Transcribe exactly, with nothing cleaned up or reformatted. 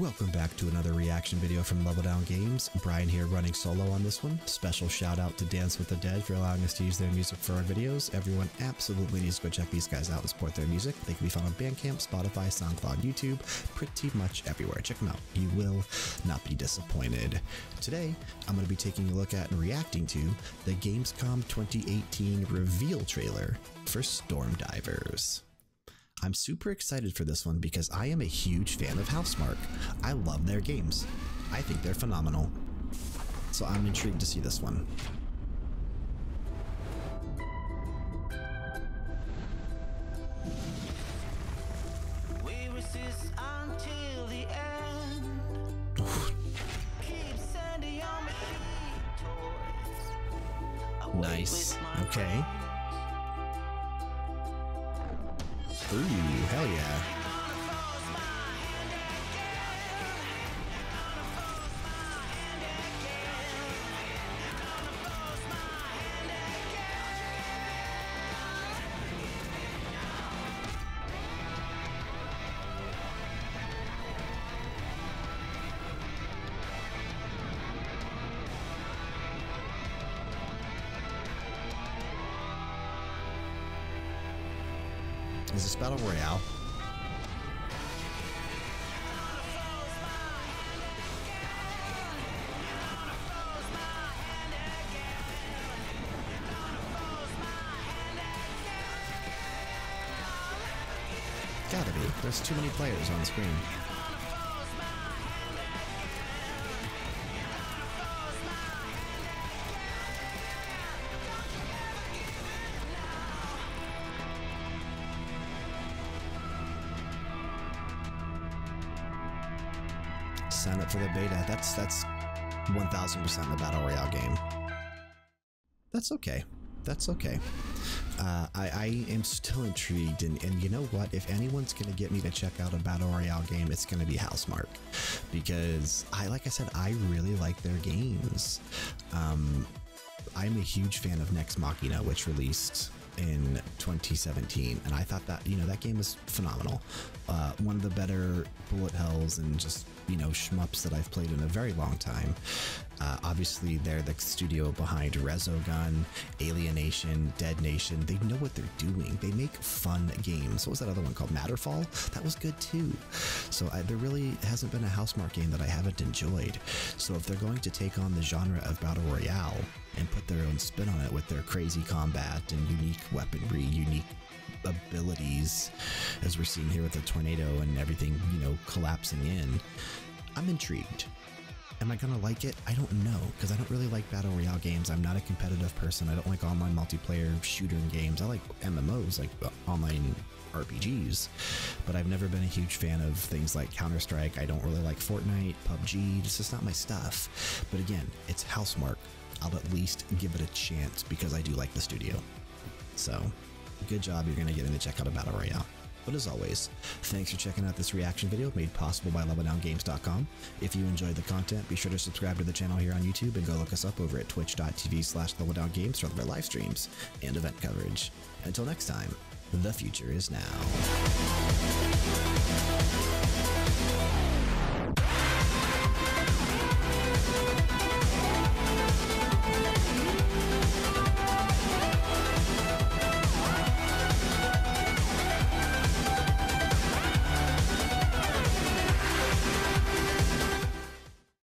Welcome back to another reaction video from Level Down Games. Brian here running solo on this one. Special shout out to Dance with the Dead for allowing us to use their music for our videos. Everyone absolutely needs to go check these guys out and support their music. They can be found on Bandcamp, Spotify, SoundCloud, YouTube, pretty much everywhere. Check them out. You will not be disappointed. Today, I'm going to be taking a look at and reacting to the Gamescom twenty eighteen reveal trailer for Stormdivers. I'm super excited for this one because I am a huge fan of Housemarque. I love their games. I think they're phenomenal. So I'm intrigued to see this one. We resist until the end. Keep sending on my toys. Nice. Okay. Ooh, hell yeah. Is this Battle Royale? Gotta be. There's too many players on the screen. Sign up for the beta. That's that's one thousand percent the Battle Royale game. That's okay. That's okay. Uh, I, I am still intrigued, and, and you know what? If anyone's going to get me to check out a Battle Royale game, it's going to be Housemarque. Because, I like I said, I really like their games. Um, I'm a huge fan of Nex Machina, which released in twenty seventeen, and I thought that, you know, that game was phenomenal. Uh, one of the better bullet hells and just, you know, shmups that I've played in a very long time. Uh, obviously, they're the studio behind Resogun, Alienation, Dead Nation. They know what they're doing. They make fun games. What was that other one called? Matterfall? That was good too. So I, there really hasn't been a Housemarque game that I haven't enjoyed. So if they're going to take on the genre of Battle Royale and put their own spin on it with their crazy combat and unique weaponry, unique abilities, as we're seeing here with the tornado and everything, you know, collapsing in, I'm intrigued. Am I going to like it? I don't know, because I don't really like Battle Royale games. I'm not a competitive person. I don't like online multiplayer shooter games. I like M M Os, like online R P Gs, but I've never been a huge fan of things like Counter-Strike. I don't really like Fortnite, P U B G. It's just not my stuff. But again, it's Housemarque. I'll at least give it a chance because I do like the studio. So good job. You're going to get in to check out a Battle Royale. But as always, thanks for checking out this reaction video made possible by level down games dot com. If you enjoyed the content, be sure to subscribe to the channel here on YouTube and go look us up over at twitch dot t v slash level down games for other live streams and event coverage. Until next time, the future is now.